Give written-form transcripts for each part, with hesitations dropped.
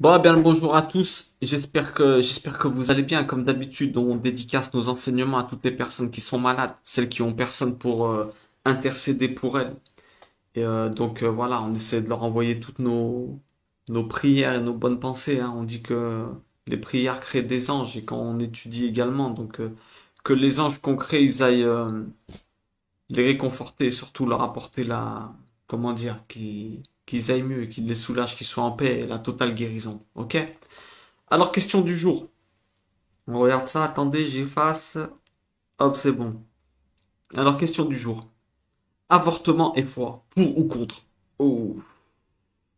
Bon, bien le bonjour à tous. J'espère que vous allez bien. Comme d'habitude, on dédicace nos enseignements à toutes les personnes qui sont malades, celles qui ont personne pour intercéder pour elles. Et donc voilà, on essaie de leur envoyer toutes nos prières et nos bonnes pensées. Hein. On dit que les prières créent des anges et quand on étudie également, donc que les anges qu'on crée, ils aillent les réconforter et surtout leur apporter la, comment dire, qu'ils aillent mieux, qu'ils les soulagent, qu'ils soient en paix et la totale guérison. Ok? Alors, question du jour. On regarde ça. Attendez, j'efface. Hop, c'est bon. Alors, question du jour. Avortement et foi. Pour ou contre? Oh.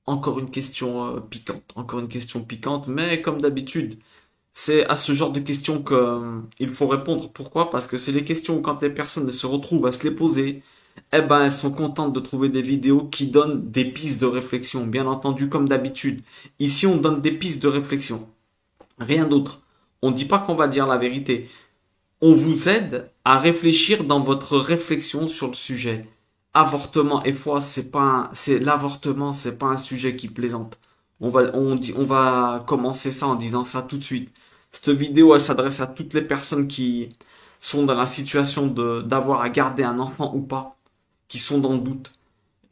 Encore une question piquante. Encore une question piquante. Mais comme d'habitude, c'est à ce genre de questions qu'il faut répondre. Pourquoi? Parce que c'est les questions où quand les personnes se retrouvent à se les poser, eh ben, elles sont contentes de trouver des vidéos qui donnent des pistes de réflexion. Bien entendu, comme d'habitude. Ici, on donne des pistes de réflexion. Rien d'autre. On ne dit pas qu'on va dire la vérité. On vous aide à réfléchir dans votre réflexion sur le sujet. Avortement et foi, l'avortement, c'est pas un sujet qui plaisante. On va commencer ça en disant ça tout de suite. Cette vidéo, elle s'adresse à toutes les personnes qui sont dans la situation d'avoir à garder un enfant ou pas, qui sont dans le doute.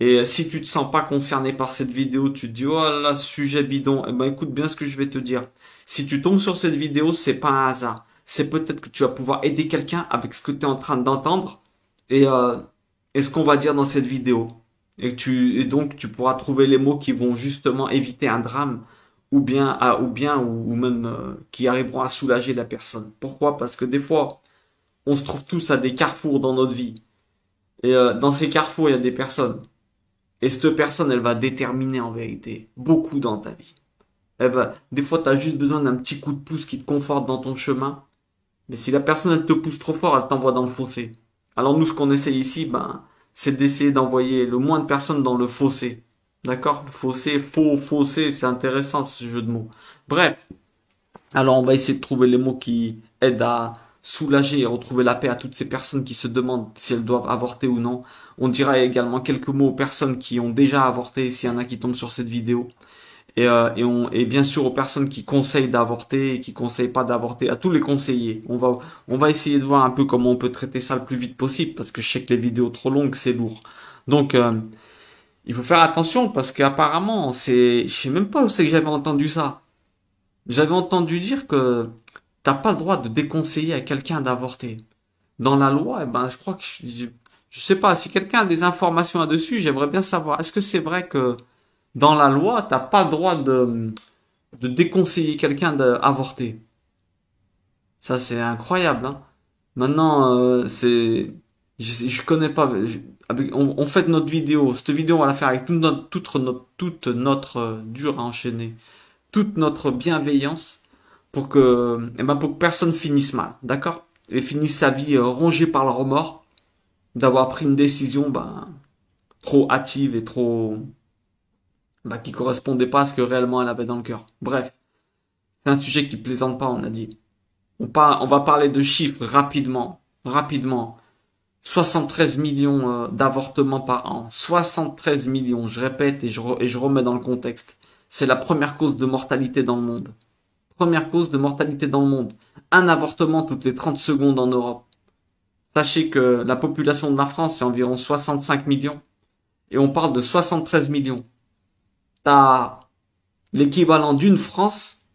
Et si tu te sens pas concerné par cette vidéo, tu te dis, oh là, sujet bidon, eh ben, écoute bien ce que je vais te dire. Si tu tombes sur cette vidéo, c'est pas un hasard. C'est peut-être que tu vas pouvoir aider quelqu'un avec ce que tu es en train d'entendre et ce qu'on va dire dans cette vidéo. Et donc, tu pourras trouver les mots qui vont justement éviter un drame ou même qui arriveront à soulager la personne. Pourquoi? Parce que des fois, on se trouve tous à des carrefours dans notre vie. Et dans ces carrefours, il y a des personnes. Et cette personne, elle va déterminer en vérité beaucoup dans ta vie. Eh ben, des fois, tu as juste besoin d'un petit coup de pouce qui te conforte dans ton chemin. Mais si la personne, elle te pousse trop fort, elle t'envoie dans le fossé. Alors nous, ce qu'on essaye ici, ben, c'est d'essayer d'envoyer le moins de personnes dans le fossé. D'accord? Le fossé, faux, fossé, c'est intéressant ce jeu de mots. Bref. Alors, on va essayer de trouver les mots qui aident à soulager et retrouver la paix à toutes ces personnes qui se demandent si elles doivent avorter ou non. On dira également quelques mots aux personnes qui ont déjà avorté, s'il y en a qui tombent sur cette vidéo. Et bien sûr aux personnes qui conseillent d'avorter et qui conseillent pas d'avorter, à tous les conseillers. On va essayer de voir un peu comment on peut traiter ça le plus vite possible parce que je sais que les vidéos trop longues, c'est lourd. Donc, il faut faire attention parce qu'apparemment, je sais même pas où c'est que j'avais entendu ça. J'avais entendu dire que t'as pas le droit de déconseiller à quelqu'un d'avorter. Dans la loi, eh ben, je crois que je sais pas, si quelqu'un a des informations là-dessus, j'aimerais bien savoir. Est-ce que c'est vrai que dans la loi, t'as pas le droit de déconseiller quelqu'un d'avorter? Ça, c'est incroyable, hein. Maintenant, je connais pas. On fait notre vidéo. Cette vidéo, on va la faire avec toute notre bienveillance. Pour que personne finisse mal, d'accord? Et finisse sa vie rongée par le remords d'avoir pris une décision trop hâtive et trop qui correspondait pas à ce que réellement elle avait dans le cœur. Bref, c'est un sujet qui plaisante pas, on a dit. On va parler de chiffres rapidement. 73 millions d'avortements par an. 73 millions, je répète et je remets dans le contexte. C'est la première cause de mortalité dans le monde. Première cause de mortalité dans le monde. Un avortement toutes les 30 secondes en Europe. Sachez que la population de la France, c'est environ 65 millions. Et on parle de 73 millions. T'as l'équivalent d'une France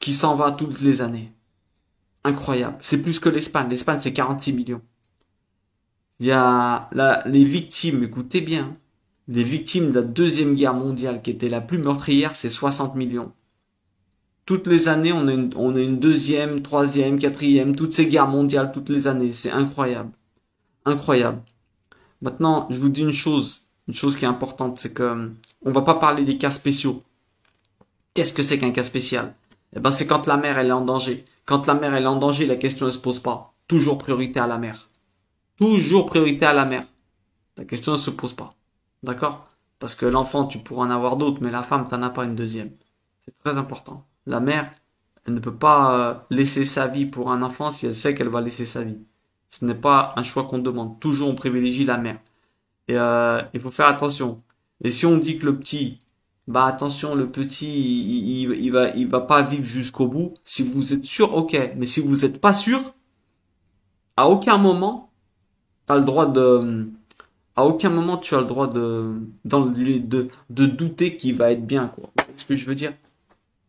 qui s'en va toutes les années. Incroyable. C'est plus que l'Espagne. L'Espagne, c'est 46 millions. Il y a les victimes, écoutez bien. Les victimes de la Deuxième Guerre mondiale, qui était la plus meurtrière, c'est 60 millions. Toutes les années, on a une deuxième, troisième, quatrième, toutes ces guerres mondiales, toutes les années. C'est incroyable. Incroyable. Maintenant, je vous dis une chose qui est importante, c'est que on va pas parler des cas spéciaux. Qu'est-ce que c'est qu'un cas spécial? Eh ben, c'est quand la mère, elle est en danger. Quand la mère, elle est en danger, la question, elle se pose pas. Toujours priorité à la mère. Toujours priorité à la mère. La question, elle se pose pas. D'accord? Parce que l'enfant, tu pourras en avoir d'autres, mais la femme, t'en as pas une deuxième. C'est très important. La mère, elle ne peut pas laisser sa vie pour un enfant si elle sait qu'elle va laisser sa vie. Ce n'est pas un choix qu'on demande. Toujours, on privilégie la mère. Et il faut faire attention. Et si on dit que le petit, bah attention, le petit, il va pas vivre jusqu'au bout. Si vous êtes sûr, ok. Mais si vous n'êtes pas sûr, à aucun moment, tu as le droit de... À aucun moment, tu as le droit de douter qu'il va être bien, quoi. C'est ce que je veux dire.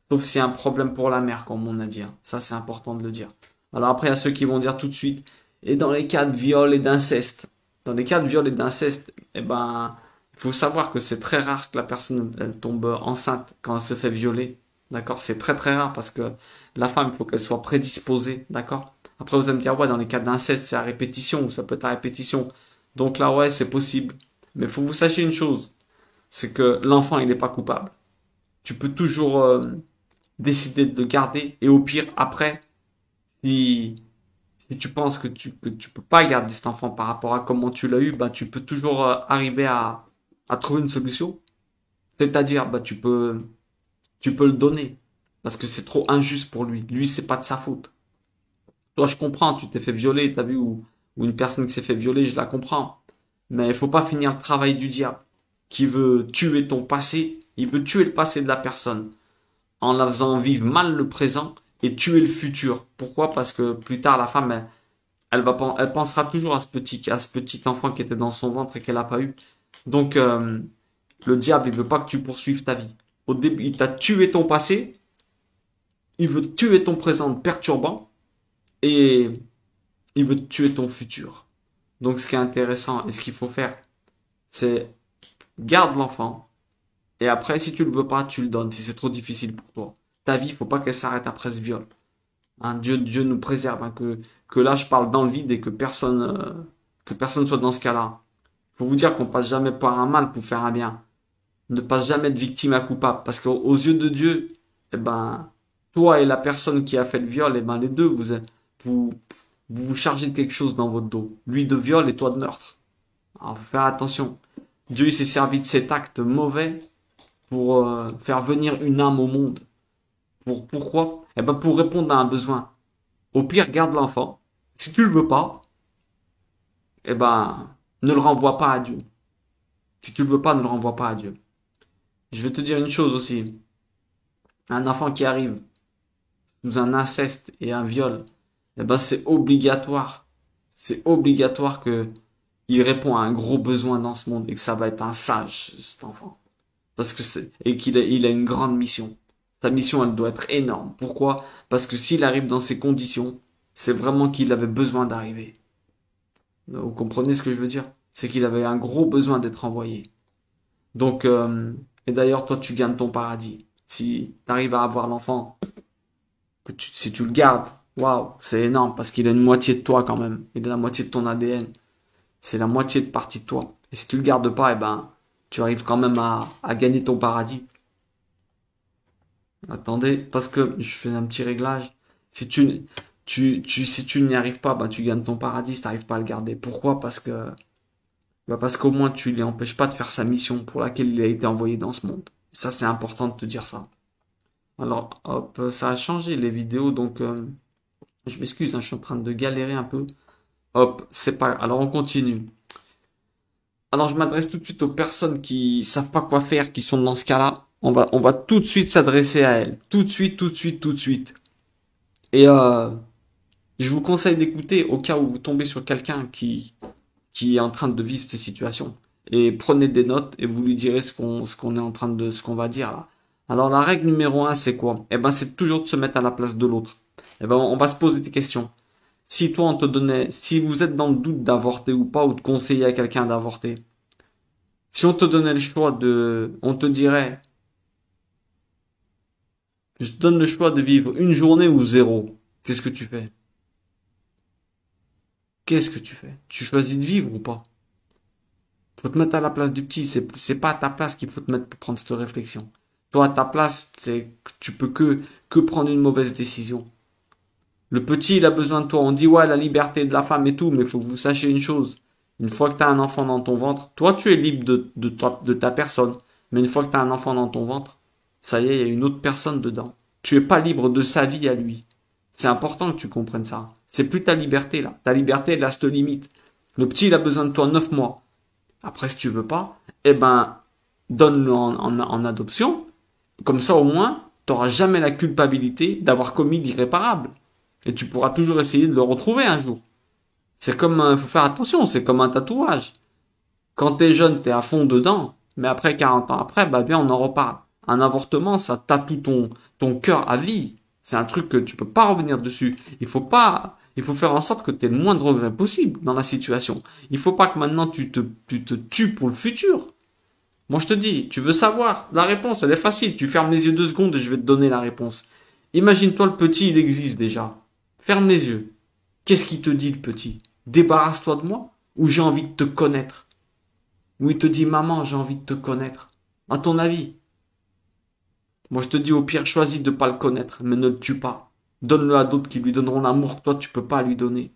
Sauf si c'est un problème pour la mère, comme on a dit. Ça, c'est important de le dire. Alors après, il y a ceux qui vont dire tout de suite, et dans les cas de viol et d'inceste. Dans les cas de viol et d'inceste, eh ben, il faut savoir que c'est très rare que la personne elle tombe enceinte quand elle se fait violer. D'accord? C'est très très rare parce que la femme, il faut qu'elle soit prédisposée. D'accord? Après, vous allez me dire, ouais, dans les cas d'inceste, c'est à répétition ou ça peut être à répétition. Donc là, ouais, c'est possible. Mais il faut que vous sachiez une chose, c'est que l'enfant, il n'est pas coupable. Tu peux toujours décider de le garder. Et au pire, après, si tu penses que tu peux pas garder cet enfant par rapport à comment tu l'as eu, bah, tu peux toujours arriver à trouver une solution. C'est-à-dire, bah, tu peux le donner parce que c'est trop injuste pour lui. Lui, c'est pas de sa faute. Toi, je comprends, tu t'es fait violer, t'as vu, ou une personne qui s'est fait violer, je la comprends. Mais il faut pas finir le travail du diable qui veut tuer ton passé. Il veut tuer le passé de la personne en la faisant vivre mal le présent et tuer le futur. Pourquoi? Parce que plus tard, la femme, elle pensera toujours à ce petit enfant qui était dans son ventre et qu'elle n'a pas eu. Donc, le diable, il veut pas que tu poursuives ta vie. Au début, il t'a tué ton passé. Il veut tuer ton présent perturbant. Et... il veut tuer ton futur. Donc, ce qui est intéressant et ce qu'il faut faire, c'est garde l'enfant. Et après, si tu le veux pas, tu le donnes. Si c'est trop difficile pour toi, ta vie, faut pas qu'elle s'arrête après ce viol. Hein, Dieu nous préserve. Hein, que là, je parle dans le vide et que personne soit dans ce cas-là. Faut vous dire qu'on passe jamais par un mal pour faire un bien. Ne passe jamais de victime à coupable, parce qu'aux yeux de Dieu, eh ben, toi et la personne qui a fait le viol, eh ben, les deux, vous vous chargez de quelque chose dans votre dos. Lui de viol et toi de meurtre. Alors, faut faire attention. Dieu s'est servi de cet acte mauvais pour faire venir une âme au monde. Pourquoi? Eh ben, pour répondre à un besoin. Au pire, garde l'enfant. Si tu le veux pas, eh ben, ne le renvoie pas à Dieu. Si tu le veux pas, ne le renvoie pas à Dieu. Je vais te dire une chose aussi. Un enfant qui arrive sous un inceste et un viol, eh ben, c'est obligatoire. C'est obligatoire qu'il répond à un gros besoin dans ce monde et que ça va être un sage, cet enfant. Parce que qu'il a une grande mission. Sa mission, elle doit être énorme. Pourquoi? Parce que s'il arrive dans ces conditions, c'est vraiment qu'il avait besoin d'arriver. Vous comprenez ce que je veux dire? C'est qu'il avait un gros besoin d'être envoyé. Donc, et d'ailleurs, toi, tu gagnes ton paradis. Si tu arrives à avoir l'enfant, si tu le gardes, waouh, c'est énorme parce qu'il a une moitié de toi quand même. Il a la moitié de ton ADN. C'est la moitié de partie de toi. Et si tu le gardes pas, eh ben, tu arrives quand même à gagner ton paradis. Attendez, parce que je fais un petit réglage. Si tu n'y arrives pas, ben, tu gagnes ton paradis si tu n'arrives pas à le garder. Pourquoi? Parce qu'au moins tu ne l'empêches pas de faire sa mission pour laquelle il a été envoyé dans ce monde. Ça, c'est important de te dire ça. Alors, hop, ça a changé les vidéos, donc... je m'excuse, hein, je suis en train de galérer un peu. Hop, c'est pas... Alors, on continue. Alors, je m'adresse tout de suite aux personnes qui savent pas quoi faire, qui sont dans ce cas-là. On va tout de suite s'adresser à elles. Tout de suite. Et je vous conseille d'écouter au cas où vous tombez sur quelqu'un qui est en train de vivre cette situation. Et prenez des notes et vous lui direz ce qu'on va dire là. Alors, la règle numéro 1, c'est quoi? Eh ben, c'est toujours de se mettre à la place de l'autre. Eh ben, on va se poser des questions. Si toi, on te donnait, si vous êtes dans le doute d'avorter ou pas, ou de conseiller à quelqu'un d'avorter, si on te donnait le choix on te dirait, je te donne le choix de vivre une journée ou zéro, qu'est-ce que tu fais? Qu'est-ce que tu fais? Tu choisis de vivre ou pas? Faut te mettre à la place du petit, c'est pas à ta place qu'il faut te mettre pour prendre cette réflexion. Toi, à ta place, c'est que tu peux que prendre une mauvaise décision. Le petit, il a besoin de toi. On dit, ouais, la liberté de la femme et tout, mais il faut que vous sachiez une chose. Une fois que tu as un enfant dans ton ventre, toi, tu es libre de ta personne. Mais une fois que tu as un enfant dans ton ventre, ça y est, il y a une autre personne dedans. Tu es pas libre de sa vie à lui. C'est important que tu comprennes ça. C'est plus ta liberté, là. Ta liberté, là, se te limite. Le petit, il a besoin de toi 9 mois. Après, si tu veux pas, eh ben, donne-le en adoption. Comme ça, au moins, tu n'auras jamais la culpabilité d'avoir commis l'irréparable. Et tu pourras toujours essayer de le retrouver un jour. C'est comme, faut faire attention, c'est comme un tatouage. Quand t'es jeune, t'es à fond dedans, mais après 40 ans après, bah bien on en reparle. Un avortement, ça tatoue ton cœur à vie. C'est un truc que tu peux pas revenir dessus. Il faut faire en sorte que t'aies le moins de regrets possible dans la situation. Il faut pas que maintenant tu te tues pour le futur. Moi je te dis, tu veux savoir, la réponse elle est facile, tu fermes les yeux 2 secondes et je vais te donner la réponse. Imagine-toi le petit, il existe déjà. Ferme les yeux. Qu'est-ce qu'il te dit le petit? Débarrasse-toi de moi ou j'ai envie de te connaître? Ou il te dit maman, j'ai envie de te connaître? À ton avis? Moi je te dis au pire, choisis de ne pas le connaître, mais ne le tue pas. Donne-le à d'autres qui lui donneront l'amour que toi tu peux pas lui donner.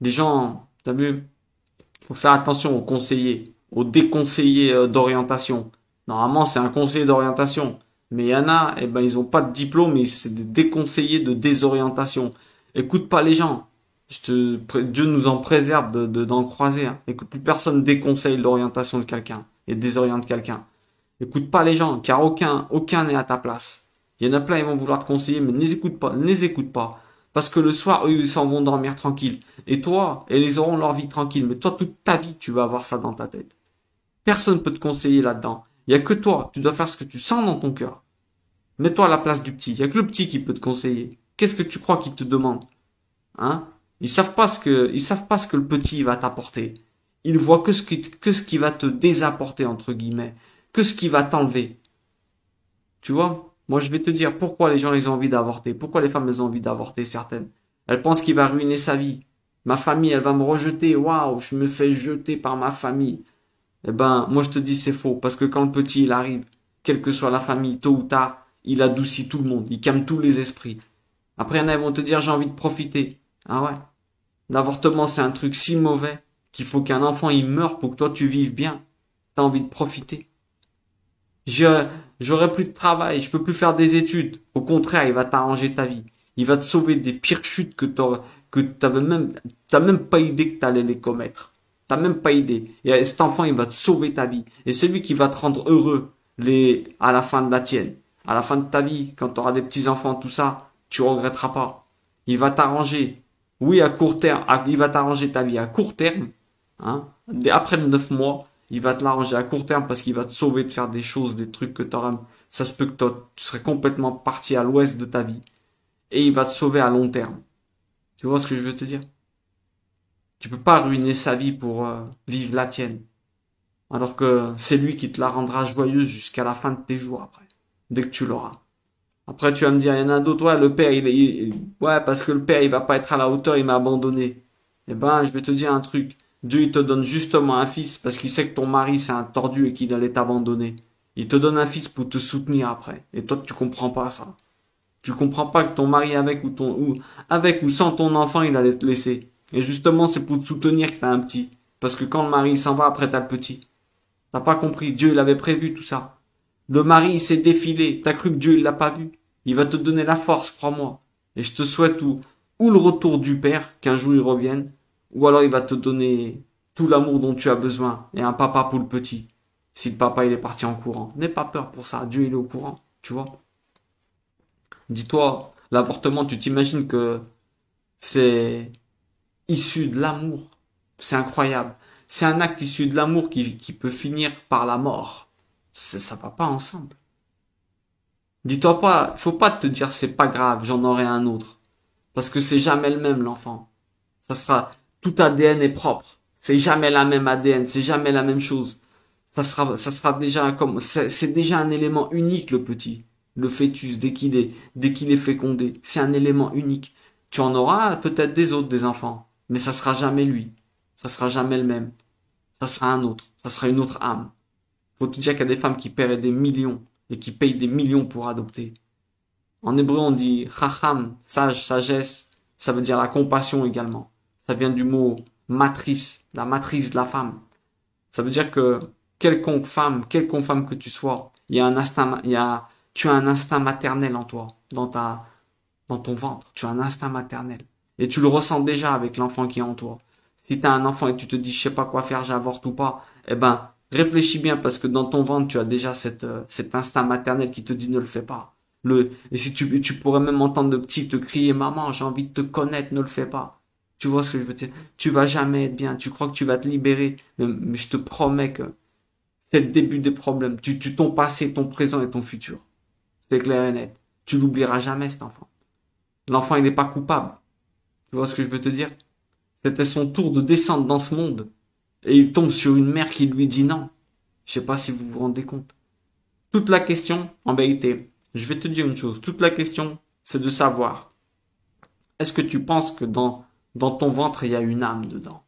Des gens, t'as vu? Faut faire attention aux conseillers, aux déconseillers d'orientation. Normalement c'est un conseiller d'orientation. Mais il y en a, eh ben, ils n'ont pas de diplôme, mais c'est des déconseillés de désorientation. Écoute pas les gens. Dieu nous en préserve d'en croiser. Hein. Et que plus personne déconseille l'orientation de quelqu'un et désoriente quelqu'un. Écoute pas les gens, car aucun n'est à ta place. Il y en a plein, ils vont vouloir te conseiller, mais ne les écoute pas. Ne les écoute pas. Parce que le soir, eux, ils s'en vont dormir tranquille. Et toi, ils auront leur vie tranquille. Mais toi, toute ta vie, tu vas avoir ça dans ta tête. Personne ne peut te conseiller là-dedans. Il n'y a que toi, tu dois faire ce que tu sens dans ton cœur. Mets-toi à la place du petit, il n'y a que le petit qui peut te conseiller. Qu'est-ce que tu crois qu'il te demande? Hein? Ils savent pas ce que le petit va t'apporter. Ils voient que ce qui va te désapporter, entre guillemets. Que ce qui va t'enlever. Tu vois? Moi, je vais te dire pourquoi les gens, ils ont envie d'avorter. Pourquoi les femmes, elles ont envie d'avorter, certaines. Elles pensent qu'il va ruiner sa vie. Ma famille, elle va me rejeter. Waouh, je me fais jeter par ma famille. Eh ben, moi je te dis c'est faux, parce que quand le petit il arrive, quelle que soit la famille, tôt ou tard, il adoucit tout le monde, il calme tous les esprits. Après, il y en a, ils vont te dire j'ai envie de profiter. Ah ouais, l'avortement c'est un truc si mauvais qu'il faut qu'un enfant il meure pour que toi tu vives bien. T'as envie de profiter. J'aurai plus de travail, je peux plus faire des études. Au contraire, il va t'arranger ta vie. Il va te sauver des pires chutes que t'as même pas idée que t'allais les commettre. T'as même pas idée. Et cet enfant, il va te sauver ta vie. Et c'est lui qui va te rendre heureux à la fin de la tienne. À la fin de ta vie, quand tu auras des petits-enfants, tout ça, tu regretteras pas. Il va t'arranger. Oui, à court terme. Il va t'arranger ta vie à court terme. Hein, après les 9 mois, il va te l'arranger à court terme parce qu'il va te sauver de faire des choses, des trucs que tu aurais... Ça se peut que tu serais complètement parti à l'ouest de ta vie. Et il va te sauver à long terme. Tu vois ce que je veux te dire? Tu peux pas ruiner sa vie pour vivre la tienne. Alors que c'est lui qui te la rendra joyeuse jusqu'à la fin de tes jours après. Dès que tu l'auras. Après tu vas me dire, il y en a d'autres, ouais, le père, ouais, parce que le père il va pas être à la hauteur, il m'a abandonné. Eh ben, je vais te dire un truc. Dieu il te donne justement un fils parce qu'il sait que ton mari c'est un tordu et qu'il allait t'abandonner. Il te donne un fils pour te soutenir après. Et toi tu comprends pas ça. Tu comprends pas que ton mari avec ou sans ton enfant il allait te laisser. Et justement, c'est pour te soutenir que t'as un petit. Parce que quand le mari s'en va, après t'as le petit. T'as pas compris. Dieu, il avait prévu tout ça. Le mari, il s'est défilé. T'as cru que Dieu, il l'a pas vu. Il va te donner la force, crois-moi. Et je te souhaite ou le retour du père, qu'un jour il revienne, ou alors il va te donner tout l'amour dont tu as besoin. Et un papa pour le petit. Si le papa, il est parti en courant. N'aie pas peur pour ça. Dieu, il est au courant. Tu vois? Dis-toi, l'avortement, tu t'imagines que c'est... issu de l'amour. C'est incroyable. C'est un acte issu de l'amour qui peut finir par la mort. Ça va pas ensemble. Dis-toi pas, faut pas te dire c'est pas grave, j'en aurai un autre. Parce que c'est jamais le même l'enfant. Ça sera, tout ADN est propre. C'est jamais la même ADN, c'est jamais la même chose. Ça sera déjà comme, c'est déjà un élément unique le petit. Le fœtus, dès qu'il est fécondé. C'est un élément unique. Tu en auras peut-être des autres, des enfants. Mais ça sera jamais lui. Ça sera jamais le même. Ça sera un autre. Ça sera une autre âme. Faut te dire qu'il y a des femmes qui paieraient des millions et qui payent des millions pour adopter. En hébreu, on dit chacham, sage, sagesse. Ça veut dire la compassion également. Ça vient du mot matrice, la matrice de la femme. Ça veut dire que quelconque femme que tu sois, tu as un instinct maternel en toi, dans ton ventre. Tu as un instinct maternel. Et tu le ressens déjà avec l'enfant qui est en toi. Si tu as un enfant et tu te dis, je sais pas quoi faire, j'avorte ou pas, eh ben, Réfléchis bien parce que dans ton ventre, tu as déjà cet instinct maternel qui te dit ne le fais pas. Et si tu pourrais même entendre le petit te crier « Maman, j'ai envie de te connaître, ne le fais pas ». Tu vois ce que je veux dire? Tu vas jamais être bien, tu crois que tu vas te libérer, mais je te promets que c'est le début des problèmes. Ton passé, ton présent et ton futur. C'est clair et net. Tu l'oublieras jamais, cet enfant. L'enfant, il n'est pas coupable. Tu vois ce que je veux te dire? C'était son tour de descendre dans ce monde. Et il tombe sur une mère qui lui dit non. Je sais pas si vous vous rendez compte. Toute la question, en vérité, je vais te dire une chose. Toute la question, c'est de savoir. Est-ce que tu penses que dans ton ventre, il y a une âme dedans?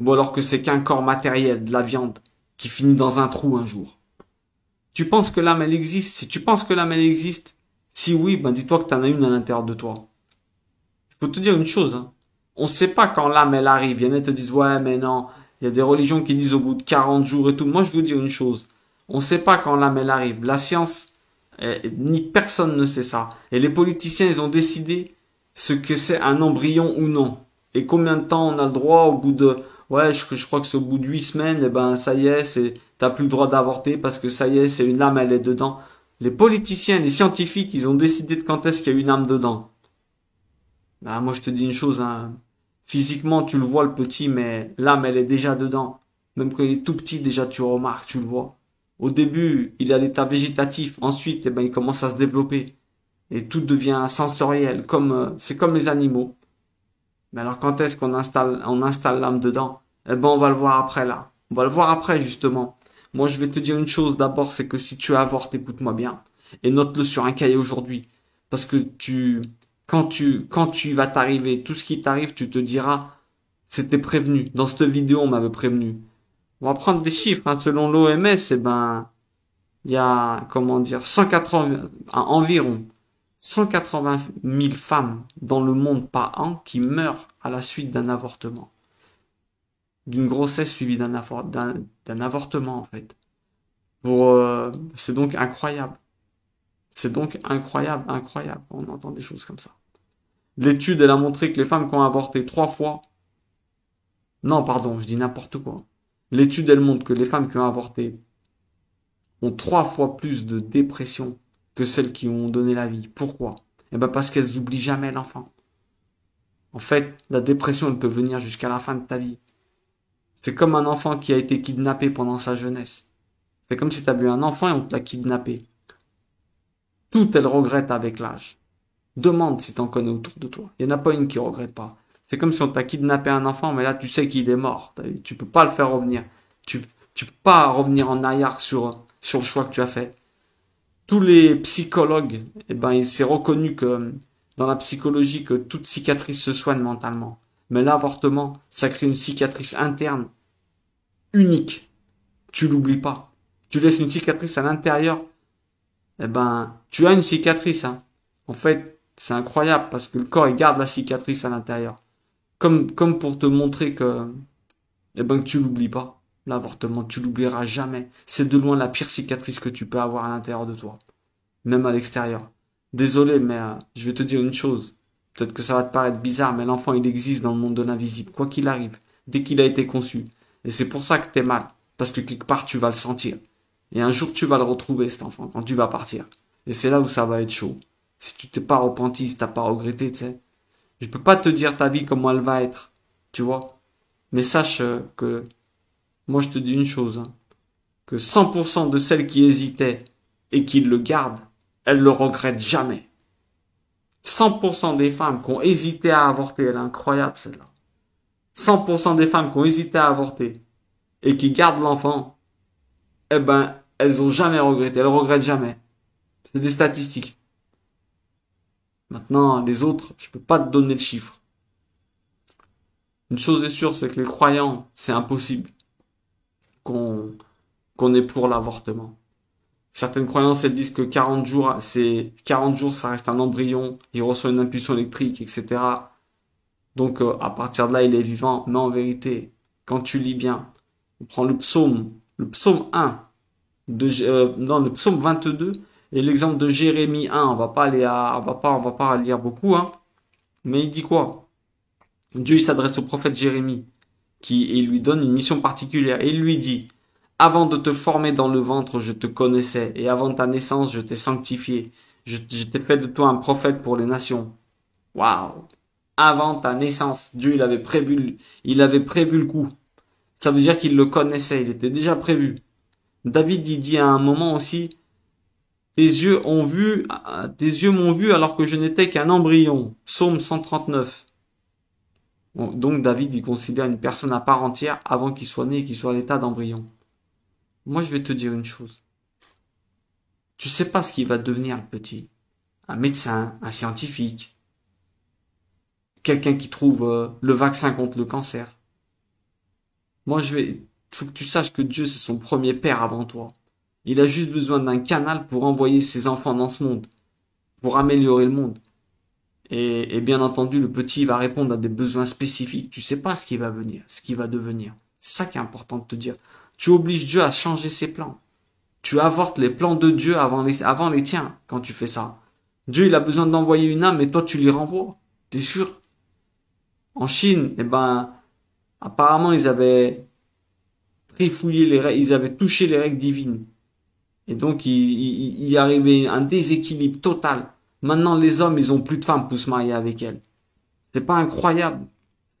Ou alors que c'est qu'un corps matériel, de la viande, qui finit dans un trou un jour? Tu penses que l'âme, elle existe? Si tu penses que l'âme, elle existe, si oui, ben dis-toi que tu en as une à l'intérieur de toi. Il faut te dire une chose. Hein. On ne sait pas quand l'âme, elle arrive. Il y en a qui te disent, ouais, mais non. Il y a des religions qui disent au bout de 40 jours et tout. Moi, je vous dis une chose. On ne sait pas quand l'âme, elle arrive. La science, ni personne ne sait ça. Et les politiciens, ils ont décidé ce que c'est un embryon ou non. Et combien de temps on a le droit au bout de... Ouais, je crois que c'est au bout de 8 semaines, eh ben, ça y est, t'as plus le droit d'avorter parce que ça y est, c'est une âme, elle est dedans. Les politiciens, les scientifiques, ils ont décidé de quand est-ce qu'il y a une âme dedans. Ben, moi, je te dis une chose, hein. Physiquement, tu le vois le petit, mais l'âme, elle est déjà dedans. Même quand il est tout petit, déjà, tu remarques, tu le vois. Au début, il est à l'état végétatif. Ensuite, eh ben, il commence à se développer. Et tout devient sensoriel. C'est comme les animaux. Mais alors, quand est-ce qu'on installe l'âme dedans? Eh ben, on va le voir après, là. On va le voir après, justement. Moi, je vais te dire une chose, d'abord, c'est que si tu avortes, écoute-moi bien. Et note-le sur un cahier aujourd'hui. Parce que quand tu vas t'arriver, tout ce qui t'arrive, tu te diras, c'était prévenu. Dans cette vidéo, on m'avait prévenu. On va prendre des chiffres, hein. Selon l'OMS, eh ben, il y a, comment dire, 180 000 femmes dans le monde par an qui meurent à la suite d'un avortement. D'une grossesse suivie d'un avortement, en fait. C'est donc incroyable. C'est donc incroyable, incroyable. On entend des choses comme ça. L'étude, elle a montré que les femmes qui ont avorté 3 fois... Non, pardon, je dis n'importe quoi. L'étude, elle montre que les femmes qui ont avorté ont 3 fois plus de dépression que celles qui ont donné la vie. Pourquoi? Eh ben parce qu'elles n'oublient jamais l'enfant. En fait, la dépression, elle peut venir jusqu'à la fin de ta vie. C'est comme un enfant qui a été kidnappé pendant sa jeunesse. C'est comme si tu as vu un enfant et on te l'a kidnappé. Tout, elle regrette avec l'âge. Demande si t'en connais autour de toi. Il n'y en a pas une qui regrette pas. C'est comme si on t'a kidnappé un enfant, mais là, tu sais qu'il est mort. Tu peux pas le faire revenir. Tu peux pas revenir en arrière sur le choix que tu as fait. Tous les psychologues, eh ben, il s'est reconnu que, dans la psychologie, que toute cicatrice se soigne mentalement. Mais l'avortement, ça crée une cicatrice interne, unique. Tu l'oublies pas. Tu laisses une cicatrice à l'intérieur. Eh ben, tu as une cicatrice, hein. En fait, c'est incroyable parce que le corps, il garde la cicatrice à l'intérieur. Comme pour te montrer que, eh ben, que tu l'oublies pas. L'avortement, tu l'oublieras jamais. C'est de loin la pire cicatrice que tu peux avoir à l'intérieur de toi. Même à l'extérieur. Désolé, mais je vais te dire une chose. Peut-être que ça va te paraître bizarre, mais l'enfant, il existe dans le monde de l'invisible. Quoi qu'il arrive. Dès qu'il a été conçu. Et c'est pour ça que t'es mal. Parce que quelque part, tu vas le sentir. Et un jour, tu vas le retrouver, cet enfant, quand tu vas partir. Et c'est là où ça va être chaud. Si tu t'es pas repenti, si t'as pas regretté, tu sais. Je peux pas te dire ta vie comment elle va être, tu vois. Mais sache que, moi je te dis une chose, hein, que 100% de celles qui hésitaient et qui le gardent, elles le regrettent jamais. 100% des femmes qui ont hésité à avorter, elle est incroyable celle-là. 100% des femmes qui ont hésité à avorter et qui gardent l'enfant, eh ben, elles ont jamais regretté, elles regrettent jamais. C'est des statistiques. Maintenant, les autres, je peux pas te donner le chiffre. Une chose est sûre, c'est que les croyants, c'est impossible qu'on est pour l'avortement. Certaines croyances, elles disent que 40 jours, ça reste un embryon, il reçoit une impulsion électrique, etc. Donc, à partir de là, il est vivant. Mais en vérité, quand tu lis bien, on prend le psaume 22 et l'exemple de Jérémie 1, on va pas lire beaucoup, hein. Mais il dit quoi? Dieu, il s'adresse au prophète Jérémie, il lui donne une mission particulière. Et il lui dit, Avant de te former dans le ventre, je te connaissais, et avant ta naissance, je t'ai sanctifié. Je t'ai fait de toi un prophète pour les nations. Waouh! Avant ta naissance, Dieu, il avait prévu le coup. Ça veut dire qu'il le connaissait, il était déjà prévu. David, il dit à un moment aussi, tes yeux m'ont vu alors que je n'étais qu'un embryon. Psaume 139. Donc David, il considère une personne à part entière avant qu'il soit né et qu'il soit à l'état d'embryon. Moi, je vais te dire une chose. Tu sais pas ce qu'il va devenir le petit. Un médecin, un scientifique, quelqu'un qui trouve le vaccin contre le cancer. Moi, faut que tu saches que Dieu, c'est son premier père avant toi. Il a juste besoin d'un canal pour envoyer ses enfants dans ce monde, pour améliorer le monde. Et bien entendu, le petit va répondre à des besoins spécifiques. Tu sais pas ce qui va venir, ce qui va devenir. C'est ça qui est important de te dire. Tu obliges Dieu à changer ses plans. Tu avortes les plans de Dieu avant les tiens quand tu fais ça. Dieu, il a besoin d'envoyer une âme et toi, tu les renvoies. T'es sûr? En Chine, eh ben, apparemment, ils avaient trifouillé les règles, ils avaient touché les règles divines. Et donc, il y arrivait un déséquilibre total. Maintenant, les hommes, ils ont plus de femmes pour se marier avec elles. C'est pas incroyable.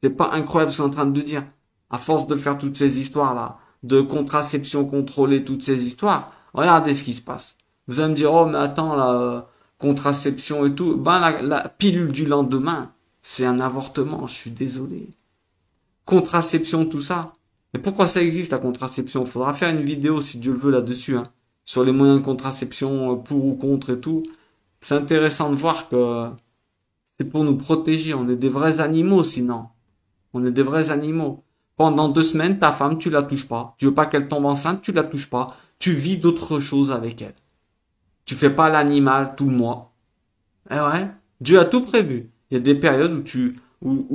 C'est pas incroyable ce qu'on est en train de dire. À force de faire toutes ces histoires-là, de contraception contrôlée, toutes ces histoires, regardez ce qui se passe. Vous allez me dire, oh, mais attends, la contraception et tout. Ben, la pilule du lendemain, c'est un avortement, je suis désolé. Contraception, tout ça. Mais pourquoi ça existe, la contraception? Il faudra faire une vidéo, si Dieu le veut, là-dessus, hein, sur les moyens de contraception, pour ou contre et tout. C'est intéressant de voir que c'est pour nous protéger. On est des vrais animaux, sinon. On est des vrais animaux. Pendant 2 semaines, ta femme, tu la touches pas. Tu veux pas qu'elle tombe enceinte, tu la touches pas. Tu vis d'autres choses avec elle. Tu fais pas l'animal tout le mois. Eh ouais, Dieu a tout prévu. Il y a des périodes où tu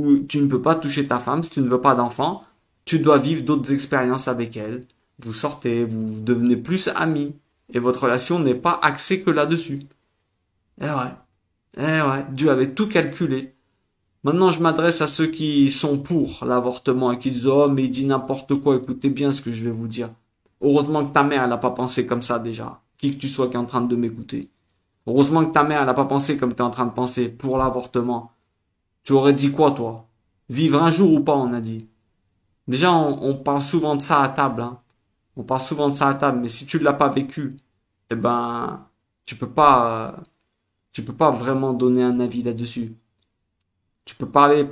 ne peux pas toucher ta femme si tu ne veux pas d'enfant. Tu dois vivre d'autres expériences avec elle. Vous sortez, vous devenez plus amis. Et votre relation n'est pas axée que là-dessus. Eh ouais, Dieu avait tout calculé. Maintenant, je m'adresse à ceux qui sont pour l'avortement et qui disent « Oh, mais il dit n'importe quoi, écoutez bien ce que je vais vous dire. » Heureusement que ta mère, elle n'a pas pensé comme ça déjà. Qui que tu sois qui est en train de m'écouter. Heureusement que ta mère, elle n'a pas pensé comme tu es en train de penser pour l'avortement. Tu aurais dit quoi, toi? Vivre un jour ou pas, on a dit. Déjà, on parle souvent de ça à table. Hein. On parle souvent de ça à table, mais si tu ne l'as pas vécu, eh ben, tu peux pas vraiment donner un avis là-dessus. Tu peux parler,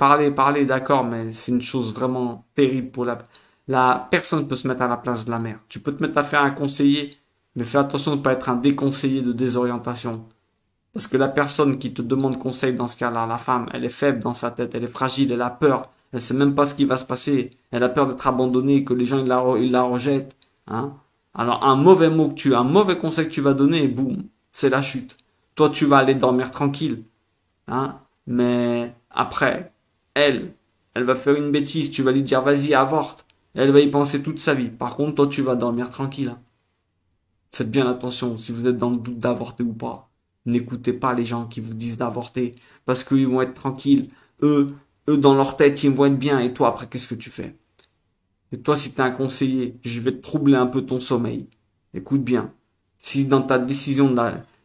d'accord, mais c'est une chose vraiment terrible pour la personne peut se mettre à la place de la mère. Tu peux te mettre à faire un conseiller, mais fais attention de ne pas être un déconseiller de désorientation. Parce que la personne qui te demande conseil dans ce cas-là, la femme, elle est faible dans sa tête, elle est fragile, elle a peur, elle sait même pas ce qui va se passer, elle a peur d'être abandonnée, que les gens ils la rejettent, hein. Alors un mauvais mot que un mauvais conseil que tu vas donner, boum, c'est la chute. Toi, tu vas aller dormir tranquille, hein, mais après, elle va faire une bêtise, tu vas lui dire, vas-y, avorte, elle va y penser toute sa vie. Par contre, toi, tu vas dormir tranquille. Faites bien attention, si vous êtes dans le doute d'avorter ou pas, n'écoutez pas les gens qui vous disent d'avorter, parce qu'ils vont être tranquilles, eux, dans leur tête, ils vont être bien, et toi, après, qu'est-ce que tu fais? Et toi, si t'es un conseiller, je vais te troubler un peu ton sommeil. Écoute bien, si dans ta décision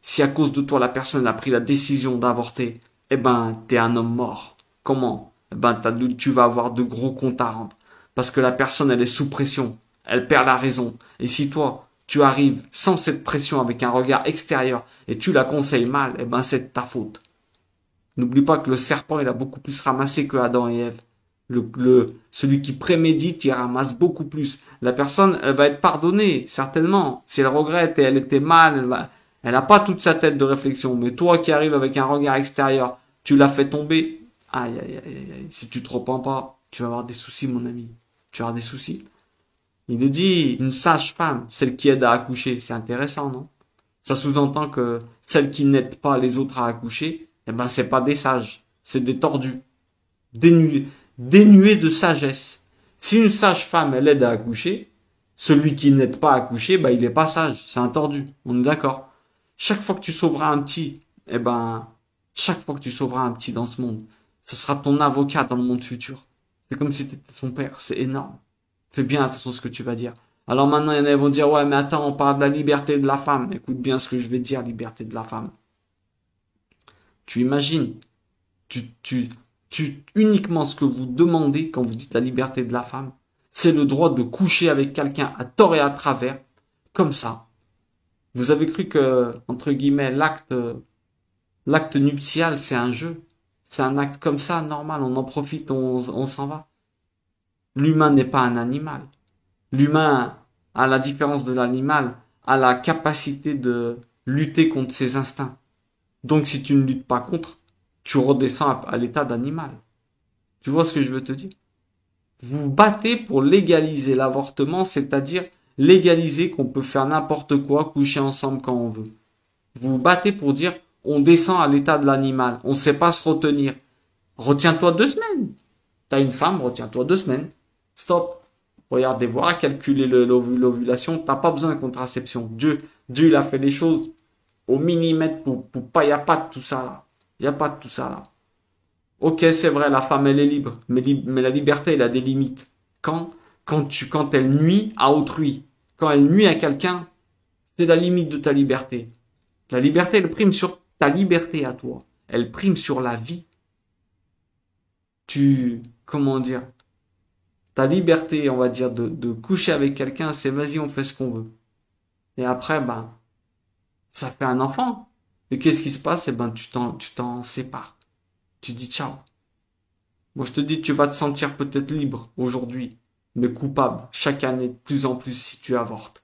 si à cause de toi, la personne a pris la décision d'avorter, eh ben, t'es un homme mort. Comment? Eh ben, tu vas avoir de gros comptes à rendre. Parce que la personne, elle est sous pression. Elle perd la raison. Et si toi, tu arrives sans cette pression avec un regard extérieur et tu la conseilles mal, eh ben, c'est de ta faute. N'oublie pas que le serpent, il a beaucoup plus ramassé que Adam et Ève. Celui qui prémédite, il ramasse beaucoup plus. La personne, elle va être pardonnée, certainement. Si elle regrette et elle était mal, elle n'a pas toute sa tête de réflexion, mais toi qui arrives avec un regard extérieur, tu l'as fait tomber. Aïe, aïe, aïe, aïe. Si tu te repens pas, tu vas avoir des soucis, mon ami. Tu vas avoir des soucis. Il le dit, une sage femme, celle qui aide à accoucher. C'est intéressant, non? Ça sous-entend que celles qui n'aident pas les autres à accoucher, eh ben, c'est pas des sages. C'est des tordus. Dénués de sagesse. Si une sage femme, elle aide à accoucher, celui qui n'aide pas à accoucher, ben, il est pas sage. C'est un tordu. On est d'accord? Chaque fois que tu sauveras un petit, eh ben, chaque fois que tu sauveras un petit dans ce monde, ce sera ton avocat dans le monde futur. C'est comme si tu étais son père, c'est énorme. Fais bien attention à ce que tu vas dire. Alors maintenant, il y en a qui vont dire, ouais, mais attends, on parle de la liberté de la femme. Écoute bien ce que je vais dire, liberté de la femme. Tu imagines, uniquement ce que vous demandez quand vous dites la liberté de la femme, c'est le droit de coucher avec quelqu'un à tort et à travers, comme ça. Vous avez cru que, entre guillemets, l'acte nuptial, c'est un jeu. C'est un acte comme ça, normal, on en profite, on s'en va. L'humain n'est pas un animal. L'humain, à la différence de l'animal, a la capacité de lutter contre ses instincts. Donc si tu ne luttes pas contre, tu redescends à l'état d'animal. Tu vois ce que je veux te dire? Vous vous battez pour légaliser l'avortement, c'est-à-dire légaliser qu'on peut faire n'importe quoi, coucher ensemble quand on veut. Vous vous battez pour dire, on descend à l'état de l'animal, on ne sait pas se retenir. Retiens-toi 2 semaines. T'as une femme, retiens-toi 2 semaines. Stop. Regardez voir, calculer l'ovulation, t'as pas besoin de contraception. Dieu, il a fait les choses au millimètre pour pas, il n'y a pas de tout ça là. Il n'y a pas de tout ça là. Ok, c'est vrai, la femme, elle est libre. Mais la liberté, elle a des limites. Quand elle nuit à autrui, quand elle nuit à quelqu'un, c'est la limite de ta liberté. La liberté, elle prime sur ta liberté à toi. Elle prime sur la vie. Comment dire? Ta liberté, on va dire, de coucher avec quelqu'un, c'est vas-y, on fait ce qu'on veut. Et après, ben, ça fait un enfant. Et qu'est-ce qui se passe? Eh ben, tu t'en sépares. Tu dis ciao. Moi, je te dis, tu vas te sentir peut-être libre aujourd'hui, mais coupable chaque année de plus en plus si tu avortes.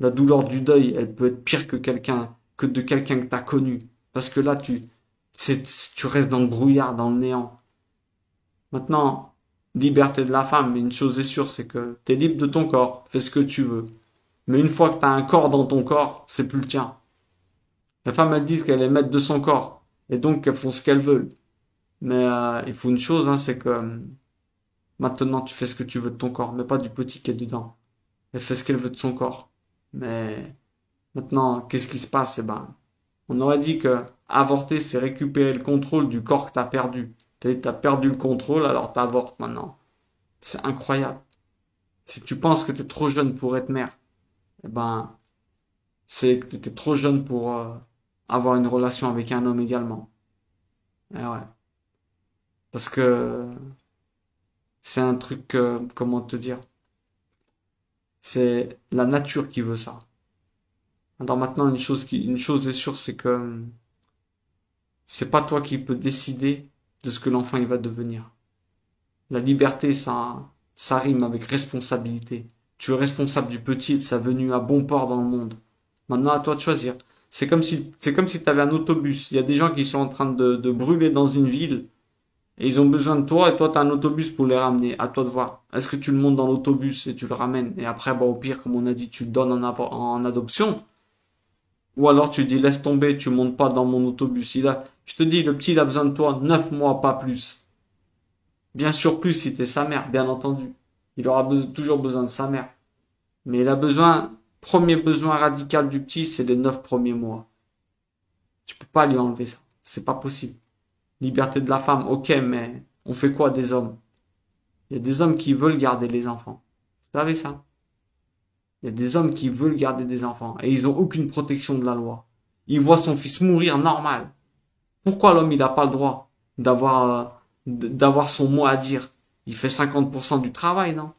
La douleur du deuil, elle peut être pire que de quelqu'un que t'as connu. Parce que là, tu restes dans le brouillard, dans le néant. Maintenant, liberté de la femme, mais une chose est sûre, c'est que t'es libre de ton corps, fais ce que tu veux. Mais une fois que t'as un corps dans ton corps, c'est plus le tien. La femme, elle dit qu'elle est maître de son corps, et donc qu'elles font ce qu'elles veulent. Mais il faut une chose, hein, c'est que maintenant tu fais ce que tu veux de ton corps, mais pas du petit qui est dedans. Elle fait ce qu'elle veut de son corps. Mais maintenant, qu'est-ce qui se passe? Eh ben, on aurait dit que avorter, c'est récupérer le contrôle du corps que t'as perdu. T'as perdu le contrôle, alors t'avortes maintenant. C'est incroyable. Si tu penses que t'es trop jeune pour être mère, eh ben, c'est que t'es trop jeune pour avoir une relation avec un homme également. Eh ouais. Parce que c'est un truc, comment te dire, c'est la nature qui veut ça. Alors maintenant, une chose est sûre, c'est que c'est pas toi qui peux décider de ce que l'enfant il va devenir. La liberté, ça rime avec responsabilité. Tu es responsable du petit et de sa venue à bon port dans le monde. Maintenant, à toi de choisir. C'est comme si tu avais un autobus. Il y a des gens qui sont en train de brûler dans une ville et ils ont besoin de toi et toi, tu as un autobus pour les ramener. À toi de voir. Est-ce que tu le montes dans l'autobus et tu le ramènes et après, bah, au pire, comme on a dit, tu le donnes en adoption? Ou alors tu dis laisse tomber, tu montes pas dans mon autobus. Je te dis, le petit il a besoin de toi 9 mois, pas plus. Bien sûr plus si t'es sa mère, bien entendu. Il aura toujours besoin de sa mère. Mais il a besoin, premier besoin radical du petit, c'est les 9 premiers mois. Tu peux pas lui enlever ça. C'est pas possible. Liberté de la femme, ok, mais on fait quoi des hommes? Il y a des hommes qui veulent garder les enfants. Vous savez ça? Il y a des hommes qui veulent garder des enfants et ils n'ont aucune protection de la loi. Ils voient son fils mourir normal. Pourquoi l'homme il n'a pas le droit d'avoir son mot à dire? Il fait 50% du travail, non?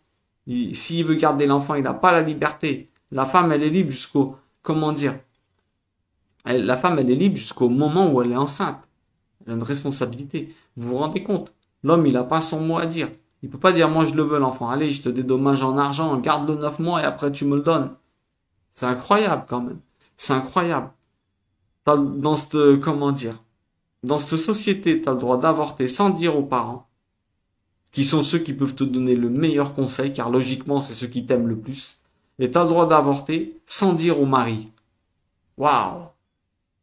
S'il veut garder l'enfant, il n'a pas la liberté. La femme, elle est libre jusqu'au... Comment dire? La femme, elle est libre jusqu'au moment où elle est enceinte. Elle a une responsabilité. Vous vous rendez compte? L'homme, il n'a pas son mot à dire. Il peut pas dire, moi, je le veux, l'enfant. Allez, je te dédommage en argent, garde-le 9 mois et après, tu me le donnes. C'est incroyable, quand même. C'est incroyable. Dans cette, comment dire, dans cette société, tu as le droit d'avorter sans dire aux parents, qui sont ceux qui peuvent te donner le meilleur conseil, car logiquement, c'est ceux qui t'aiment le plus. Et tu as le droit d'avorter sans dire au mari. Waouh!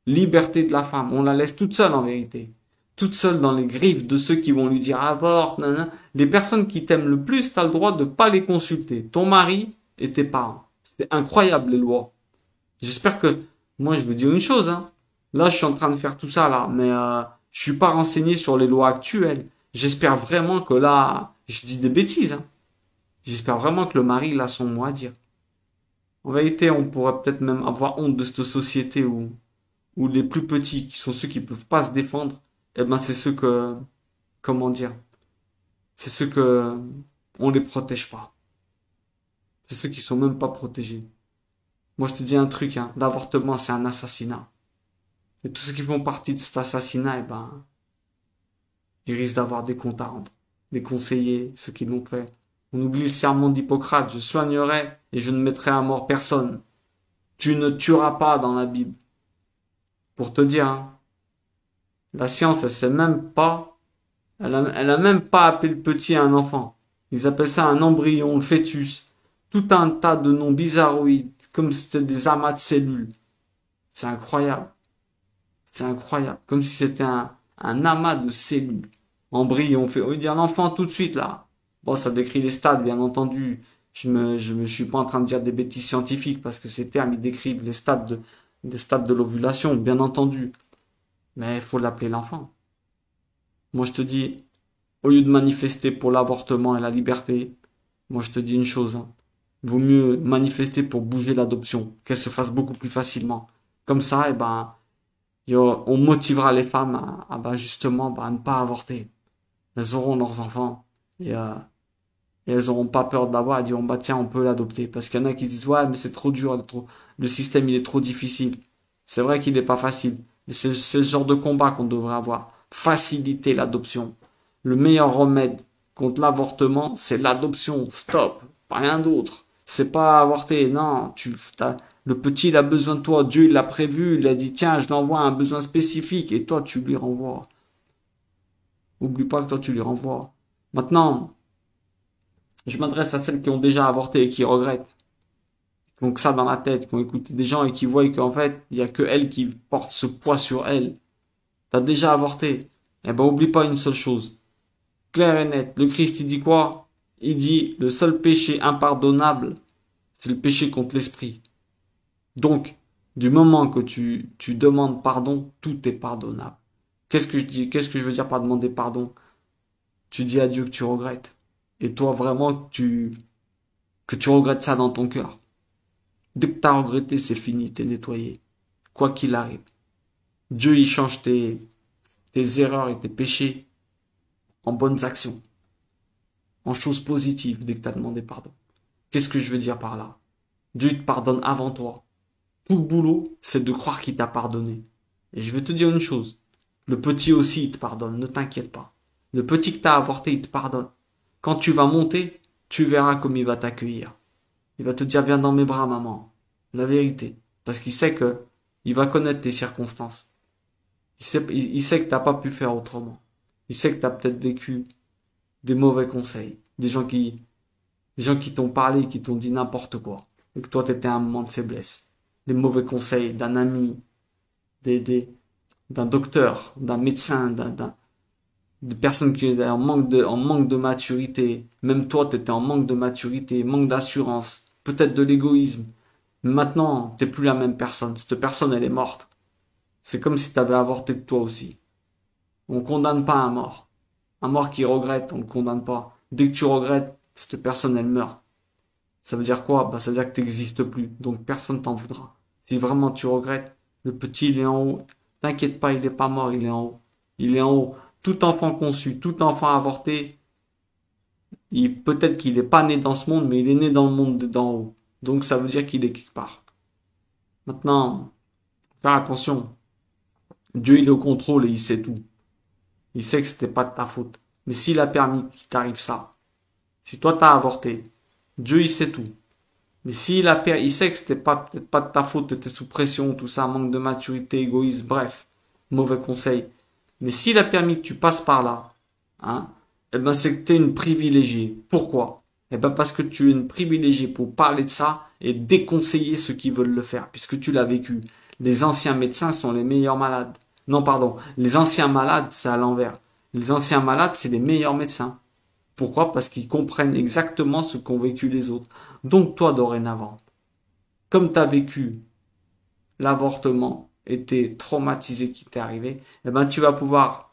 Liberté de la femme. On la laisse toute seule, en vérité. Toute seule dans les griffes de ceux qui vont lui dire avorte, nanana. Les personnes qui t'aiment le plus, t'as le droit de pas les consulter. Ton mari et tes parents. C'est incroyable les lois. J'espère que, moi je vous dis une chose, hein. Là je suis en train de faire tout ça là, mais je suis pas renseigné sur les lois actuelles. J'espère vraiment que là, je dis des bêtises. Hein. J'espère vraiment que le mari il a son mot à dire. En vérité, on pourra peut-être même avoir honte de cette société où les plus petits, qui sont ceux qui ne peuvent pas se défendre, eh ben c'est ceux que, comment dire, c'est ceux que on les protège pas. C'est ceux qui sont même pas protégés. Moi, je te dis un truc, hein, l'avortement, c'est un assassinat. Et tous ceux qui font partie de cet assassinat, eh ben, ils risquent d'avoir des comptes à rendre. Les conseillers, ceux qui l'ont fait. On oublie le serment d'Hippocrate. Je soignerai et je ne mettrai à mort personne. Tu ne tueras pas dans la Bible. Pour te dire, hein, la science, elle a même pas appelé le petit à un enfant. Ils appellent ça un embryon, le fœtus. Tout un tas de noms bizarroïdes, comme si c'était des amas de cellules. C'est incroyable. C'est incroyable. Comme si c'était un amas de cellules. Embryon, on dit un enfant tout de suite, là. Bon, ça décrit les stades, bien entendu. Je suis pas en train de dire des bêtises scientifiques, parce que ces termes, ils décrivent les stades de l'ovulation, bien entendu. Mais il faut l'appeler l'enfant. Moi, je te dis, au lieu de manifester pour l'avortement et la liberté, moi, je te dis une chose, hein. Vaut mieux manifester pour bouger l'adoption, qu'elle se fasse beaucoup plus facilement. Comme ça, eh ben, on motivera les femmes à ne pas avorter. Elles auront leurs enfants et elles auront pas peur d'avoir à dire oh, bah tiens, on peut l'adopter. Parce qu'il y en a qui disent ouais, mais c'est trop dur, le système il est trop difficile. C'est vrai qu'il n'est pas facile, mais c'est ce genre de combat qu'on devrait avoir. Faciliter l'adoption. Le meilleur remède contre l'avortement, c'est l'adoption. Stop, pas rien d'autre. C'est pas avorter, non, le petit il a besoin de toi, Dieu il l'a prévu, il a dit tiens je l'envoie à un besoin spécifique et toi tu lui renvoies. Oublie pas que toi tu lui renvoies. Maintenant, je m'adresse à celles qui ont déjà avorté et qui regrettent. Donc ça dans la tête, qui ont écouté des gens et qui voient qu'en fait il n'y a que elles qui portent ce poids sur elles. T'as déjà avorté, eh ben oublie pas une seule chose, clair et net, le Christ il dit quoi? Il dit le seul péché impardonnable, c'est le péché contre l'esprit. Donc, du moment que tu demandes pardon, tout est pardonnable. Qu'est-ce que je dis? Qu'est-ce que je veux dire par demander pardon? Tu dis à Dieu que tu regrettes. Et toi, vraiment, que tu regrettes ça dans ton cœur. Dès que tu as regretté, c'est fini, t'es nettoyé. Quoi qu'il arrive. Dieu, il change tes erreurs et tes péchés en bonnes actions. En choses positives, dès que tu as demandé pardon. Qu'est-ce que je veux dire par là? Dieu te pardonne avant toi. Tout le boulot, c'est de croire qu'il t'a pardonné. Et je vais te dire une chose. Le petit aussi, il te pardonne. Ne t'inquiète pas. Le petit que t'as avorté, il te pardonne. Quand tu vas monter, tu verras comme il va t'accueillir. Il va te dire, viens dans mes bras, maman. La vérité. Parce qu'il sait que il va connaître tes circonstances. Il sait que t'as pas pu faire autrement. Il sait que t'as peut-être vécu des mauvais conseils. Des gens qui t'ont parlé, qui t'ont dit n'importe quoi. Et que toi, t'étais à un moment de faiblesse. Des mauvais conseils d'un ami, d'un docteur, d'un médecin, de personnes qui étaient en manque de maturité. Même toi, tu étais en manque de maturité, manque d'assurance, peut-être de l'égoïsme. Maintenant, t'es plus la même personne. Cette personne, elle est morte. C'est comme si tu avais avorté de toi aussi. On condamne pas un mort. Un mort qui regrette, on le condamne pas. Dès que tu regrettes, cette personne, elle meurt. Ça veut dire quoi? Bah, ça veut dire que tu n'existes plus. Donc, personne t'en voudra. Si vraiment tu regrettes, le petit, il est en haut. T'inquiète pas, il n'est pas mort, il est en haut. Il est en haut. Tout enfant conçu, tout enfant avorté, peut-être qu'il n'est pas né dans ce monde, mais il est né dans le monde d'en haut. Donc, ça veut dire qu'il est quelque part. Maintenant, faire attention. Dieu, il est au contrôle et il sait tout. Il sait que c'était pas de ta faute. Mais s'il a permis qu'il t'arrive ça, si toi, t'as avorté, Dieu, il sait tout. Mais s'il a perdu, il sait que c'était peut-être pas de ta faute, t'étais sous pression, tout ça, manque de maturité, égoïsme, bref, mauvais conseil. Mais s'il a permis que tu passes par là, hein, eh ben, c'est que t'es une privilégiée. Pourquoi? Eh ben, parce que tu es une privilégiée pour parler de ça et déconseiller ceux qui veulent le faire, puisque tu l'as vécu. Les anciens médecins sont les meilleurs malades. Non, pardon. Les anciens malades, c'est à l'envers. Les anciens malades, c'est les meilleurs médecins. Pourquoi? Parce qu'ils comprennent exactement ce qu'ont vécu les autres. Donc toi, dorénavant, comme tu as vécu l'avortement et t'es traumatisé qui t'est arrivé, eh ben, tu vas pouvoir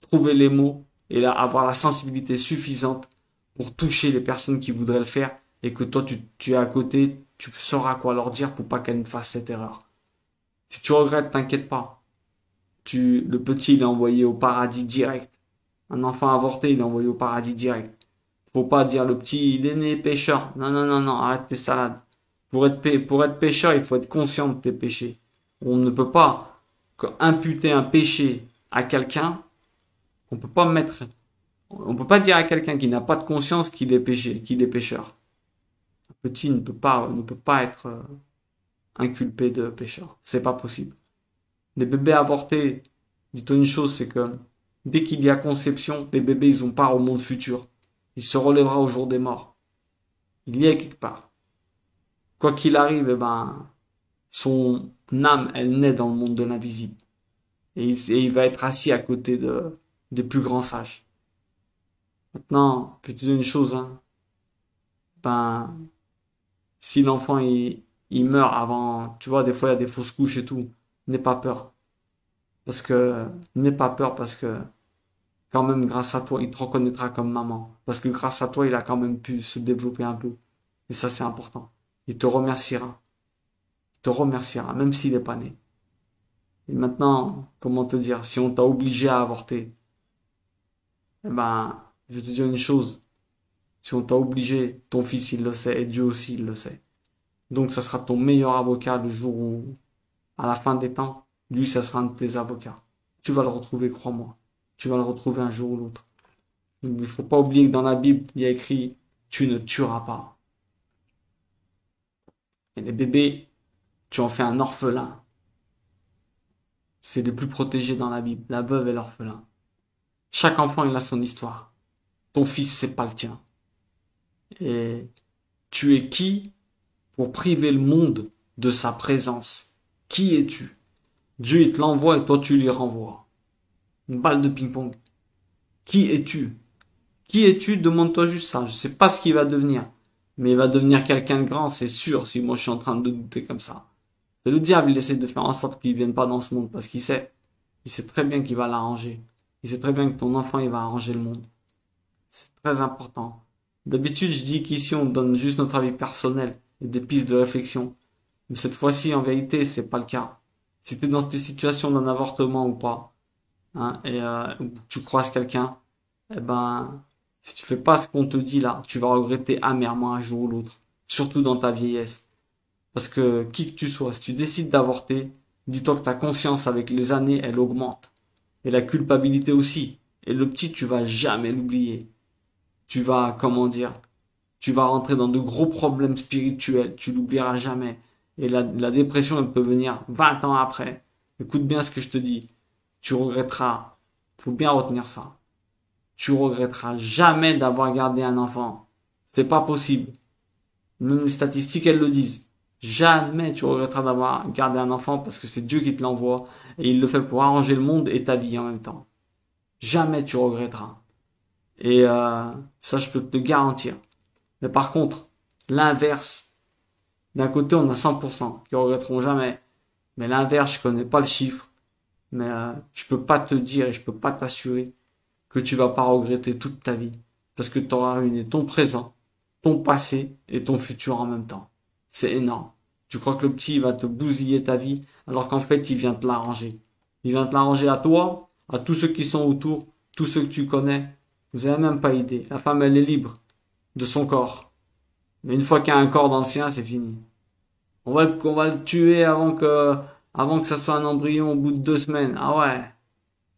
trouver les mots et avoir la sensibilité suffisante pour toucher les personnes qui voudraient le faire et que toi, tu es à côté, tu sauras quoi leur dire pour pas qu'elles ne fassent cette erreur. Si tu regrettes, t'inquiète pas. Le petit, il est envoyé au paradis direct. Un enfant avorté, il est envoyé au paradis direct. Faut pas dire le petit, il est né pécheur. Non, non, non, non, arrête tes salades. Pour être pécheur, il faut être conscient de tes péchés. On ne peut pas imputer un péché à quelqu'un. On peut pas dire à quelqu'un qui n'a pas de conscience qu'il est péché, qu'il est pécheur. Un petit ne peut pas être inculpé de pécheur. C'est pas possible. Les bébés avortés, dites-toi une chose, c'est que dès qu'il y a conception, les bébés, ils ont part au monde futur. Il se relèvera au jour des morts. Il y est quelque part. Quoi qu'il arrive, eh ben, son âme, elle naît dans le monde de l'invisible. Et il va être assis à côté des plus grands sages. Maintenant, je vais te dire une chose, hein. Ben, si l'enfant, il meurt avant, tu vois, des fois, il y a des fausses couches et tout, n'aie pas peur. Parce que, quand même, grâce à toi, il te reconnaîtra comme maman. Parce que grâce à toi, il a quand même pu se développer un peu. Et ça, c'est important. Il te remerciera. Il te remerciera, même s'il n'est pas né. Et maintenant, comment te dire, si on t'a obligé à avorter, eh ben, je vais te dire une chose. Si on t'a obligé, ton fils, il le sait, et Dieu aussi, il le sait. Donc, ça sera ton meilleur avocat le jour où, à la fin des temps, lui, ça sera un de tes avocats. Tu vas le retrouver, crois-moi. Tu vas le retrouver un jour ou l'autre. Il ne faut pas oublier que dans la Bible, il y a écrit « Tu ne tueras pas ». Et les bébés, tu en fais un orphelin. C'est les plus protégés dans la Bible, la veuve et l'orphelin. Chaque enfant, il a son histoire. Ton fils, c'est pas le tien. Et tu es qui pour priver le monde de sa présence? Qui es-tu? Dieu, il te l'envoie et toi, tu lui renvoies. Une balle de ping-pong. Qui es-tu? Qui es-tu? Demande-toi juste ça. Je sais pas ce qu'il va devenir. Mais il va devenir quelqu'un de grand, c'est sûr, si moi je suis en train de douter comme ça. C'est le diable, il essaie de faire en sorte qu'il ne vienne pas dans ce monde, parce qu'il sait. Il sait très bien qu'il va l'arranger. Il sait très bien que ton enfant, il va arranger le monde. C'est très important. D'habitude, je dis qu'ici, on donne juste notre avis personnel et des pistes de réflexion. Mais cette fois-ci, en vérité, c'est pas le cas. Si tu es dans cette situation d'un avortement ou pas, hein, et tu croises quelqu'un, eh ben, si tu fais pas ce qu'on te dit là, tu vas regretter amèrement un jour ou l'autre. Surtout dans ta vieillesse. Parce que, qui que tu sois, si tu décides d'avorter, dis-toi que ta conscience avec les années, elle augmente. Et la culpabilité aussi. Et le petit, tu vas jamais l'oublier. Tu vas, comment dire, tu vas rentrer dans de gros problèmes spirituels. Tu l'oublieras jamais. Et la dépression, elle peut venir 20 ans après. Écoute bien ce que je te dis. Tu regretteras. Faut bien retenir ça. Tu regretteras jamais d'avoir gardé un enfant. C'est pas possible. Même les statistiques, elles le disent. Jamais tu regretteras d'avoir gardé un enfant parce que c'est Dieu qui te l'envoie et il le fait pour arranger le monde et ta vie en même temps. Jamais tu regretteras. Et ça, je peux te le garantir. Mais par contre, l'inverse, d'un côté, on a 100% qui regretteront jamais. Mais l'inverse, je connais pas le chiffre. Mais je peux pas te dire et je peux pas t'assurer que tu vas pas regretter toute ta vie, parce que tu auras ruiné ton présent, ton passé et ton futur en même temps. C'est énorme. Tu crois que le petit va te bousiller ta vie, alors qu'en fait, il vient te l'arranger. Il vient te l'arranger à toi, à tous ceux qui sont autour, tous ceux que tu connais. Vous n'avez même pas idée. La femme, elle est libre de son corps. Mais une fois qu'il y a un corps dans le sien, c'est fini. On va le tuer avant que ça soit un embryon au bout de 2 semaines. Ah ouais.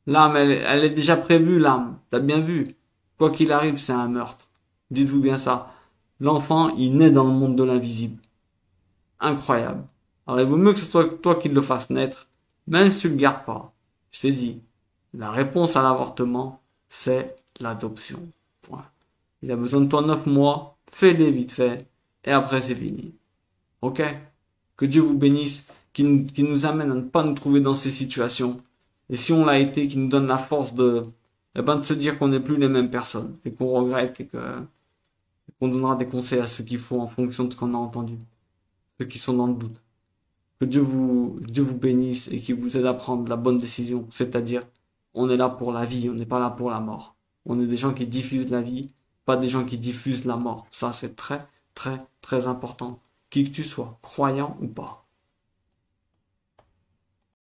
L'âme, elle est déjà prévue, l'âme. T'as bien vu. Quoi qu'il arrive, c'est un meurtre. Dites-vous bien ça. L'enfant, il naît dans le monde de l'invisible. Incroyable. Alors, il vaut mieux que ce soit toi qui le fasse naître, même si tu le gardes pas. Je t'ai dit, la réponse à l'avortement, c'est l'adoption. Point. Il a besoin de toi 9 mois, fais-les vite fait, et après, c'est fini. Ok? Que Dieu vous bénisse, qu'il nous amène à ne pas nous trouver dans ces situations. Et si on l'a été, qui nous donne la force de se dire qu'on n'est plus les mêmes personnes et qu'on regrette et qu'on donnera des conseils à ceux qu'il faut en fonction de ce qu'on a entendu, ceux qui sont dans le doute. Que Dieu vous bénisse et qu'il vous aide à prendre la bonne décision, c'est-à-dire on est là pour la vie, on n'est pas là pour la mort. On est des gens qui diffusent la vie, pas des gens qui diffusent la mort. Ça, c'est très, très, très important. qui que tu sois, croyant ou pas.